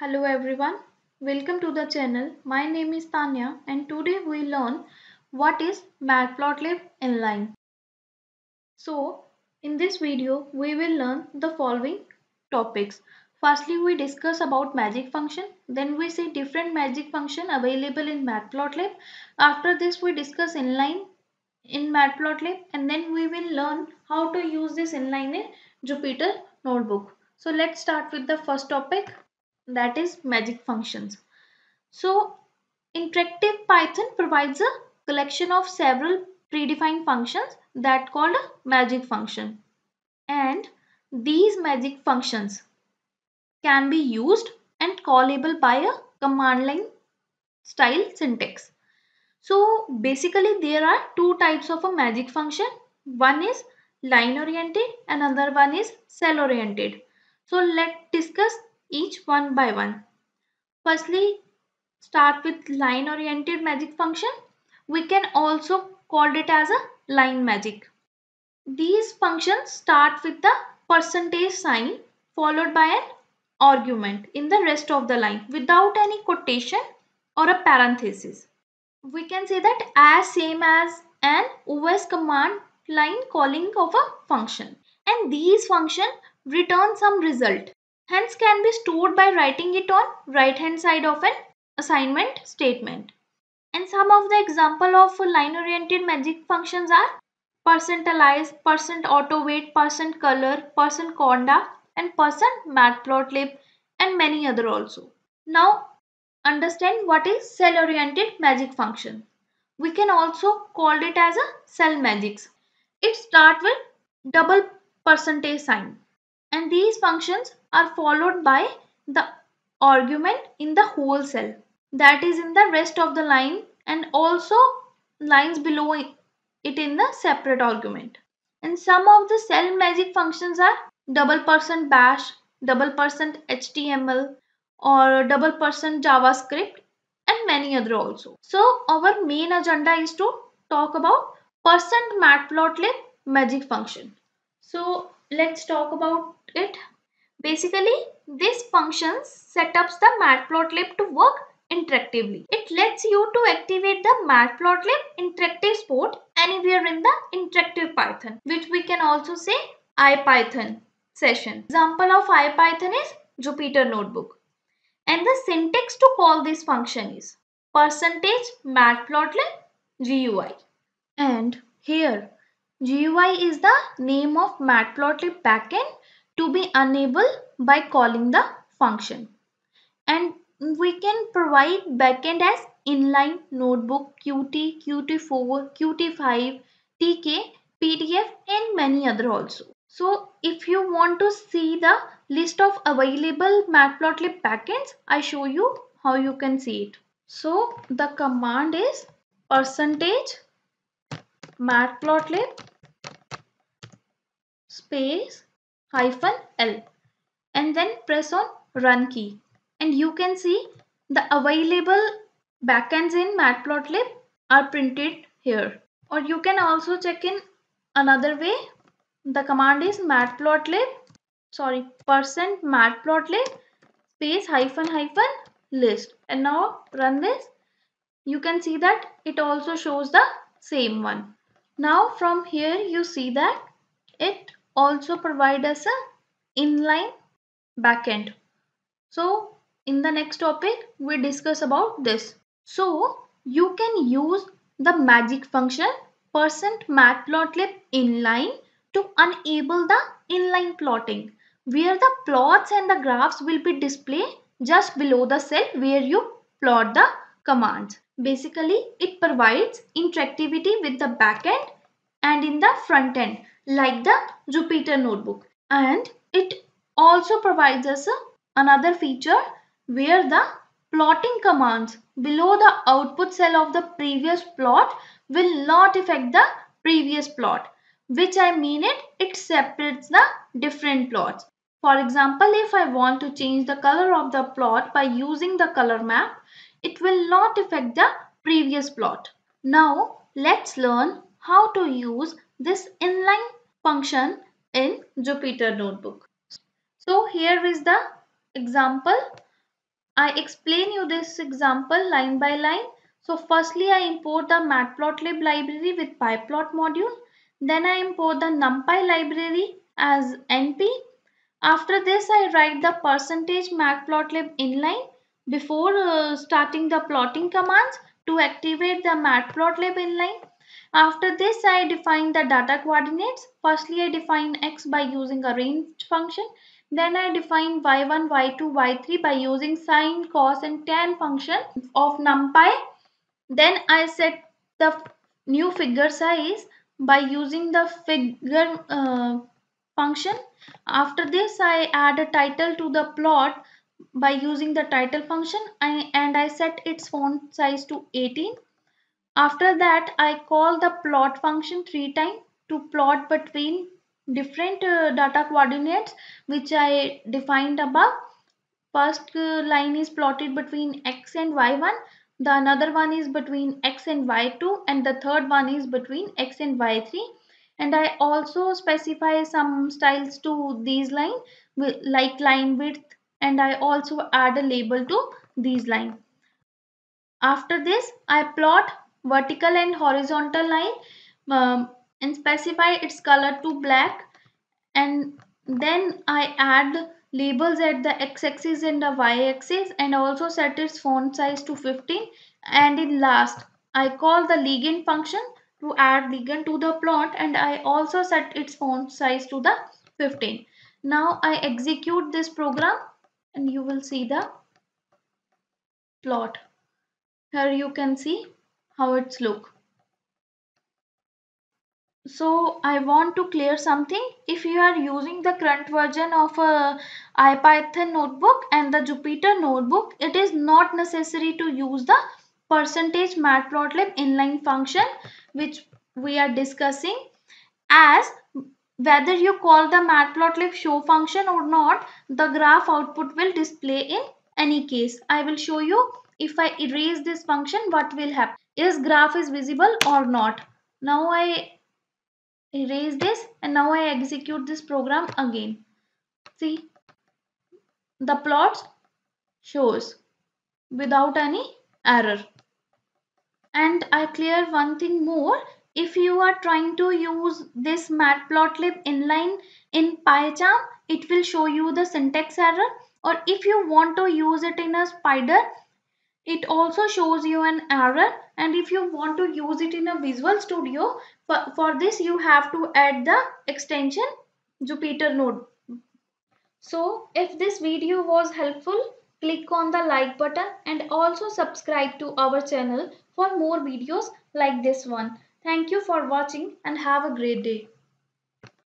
Hello everyone, welcome to the channel. My name is Tanya and today we learn what is Matplotlib inline. So in this video we will learn the following topics. Firstly, we discuss about magic function, then we see different magic function available in Matplotlib. After this we discuss inline in Matplotlib and then we will learn how to use this inline in Jupyter Notebook. So let's start with the first topic, that is magic functions. So interactive Python provides a collection of several predefined functions that called a magic function, and these magic functions can be used and callable by a command line style syntax. So basically there are two types of a magic function. One is line oriented, another one is cell oriented. So let's discuss each one by one. Firstly, start with line oriented magic function. We can also call it as a line magic. These functions start with the percentage sign followed by an argument in the rest of the line without any quotation or a parenthesis. We can say that as, same as, an OS command line calling of a function, and these function return some result. Hence can be stored by writing it on right hand side of an assignment statement. And some of the example of line oriented magic functions are %alias, %autoweight, %color, %conda and %matplotlib and many other also. Now understand what is cell oriented magic function. We can also call it as a cell magics. It starts with double percentage sign, and these functions are followed by the argument in the whole cell, that is in the rest of the line and also lines below it in the separate argument. And some of the cell magic functions are %bash, %html or %javascript and many other also. So our main agenda is to talk about %matplotlib magic function. So let's talk about it. Basically, this function setups the Matplotlib to work interactively. It lets you to activate the Matplotlib interactive support anywhere in the interactive Python, which we can also say IPython session. Example of IPython is Jupyter Notebook. And the syntax to call this function is %matplotlib GUI. And here GUI is the name of Matplotlib backend to be enabled by calling the function. And we can provide backend as inline, notebook, Qt, Qt4, Qt5, TK, PDF and many other also. So if you want to see the list of available Matplotlib backends, I show you how you can see it. So the command is %matplotlib space -l and then press on run key, and you can see the available backends in Matplotlib are printed here. Or you can also check in another way. The command is %matplotlib space -list, and now run this. You can see that it also shows the same one. Now from here you see that it also provides us a inline backend. So in the next topic we discuss about this. So you can use the magic function %matplotlib inline to enable the inline plotting, where the plots and the graphs will be displayed just below the cell where you plot the commands. Basically, it provides interactivity with the backend and in the front end like the Jupyter Notebook. And it also provides us another feature where the plotting commands below the output cell of the previous plot will not affect the previous plot, which I mean it separates the different plots. For example, if I want to change the color of the plot by using the color map, it will not affect the previous plot. Now let's learn how to use this inline function in Jupyter Notebook. So here is the example I explain you this example line by line. So firstly, I import the Matplotlib library with pyplot module. Then I import the NumPy library as NP. After this, I write the %matplotlib inline before starting the plotting commands to activate the Matplotlib inline. After this, I define the data coordinates. Firstly, I define x by using a range function. Then I define y1, y2, y3 by using sine, cos and tan function of NumPy. Then I set the new figure size by using the figure function. After this, I add a title to the plot by using the title function, and I set its font size to 18. After that, I call the plot function 3 times to plot between different data coordinates which I defined above. First line is plotted between x and y1, the another one is between x and y2, and the third one is between x and y3. And I also specify some styles to these lines like line width, and I also add a label to these lines. After this, I plot vertical and horizontal line and specify its color to black, and then I add labels at the x-axis and the y-axis, and also set its font size to 15. And in last, I call the ligand function to add ligand to the plot, and I also set its font size to the 15. Now I execute this program and you will see the plot. Here you can see how it's look. So I want to clear something. If you are using the current version of IPython notebook and the Jupyter notebook, it is not necessary to use the %matplotlib inline function which we are discussing, as whether you call the matplotlib show function or not, the graph output will display in any case. I will show you if I erase this function what will happen. Is graph is visible or not? Now I erase this and now I execute this program again. See, the plot shows without any error. And I clear one thing more. If you are trying to use this matplotlib inline in PyCharm, it will show you the syntax error, or if you want to use it in a Spyder, it also shows you an error. And if you want to use it in a Visual Studio, for this you have to add the extension Jupyter Notebook. So if this video was helpful, click on the like button and also subscribe to our channel for more videos like this one. Thank you for watching and have a great day.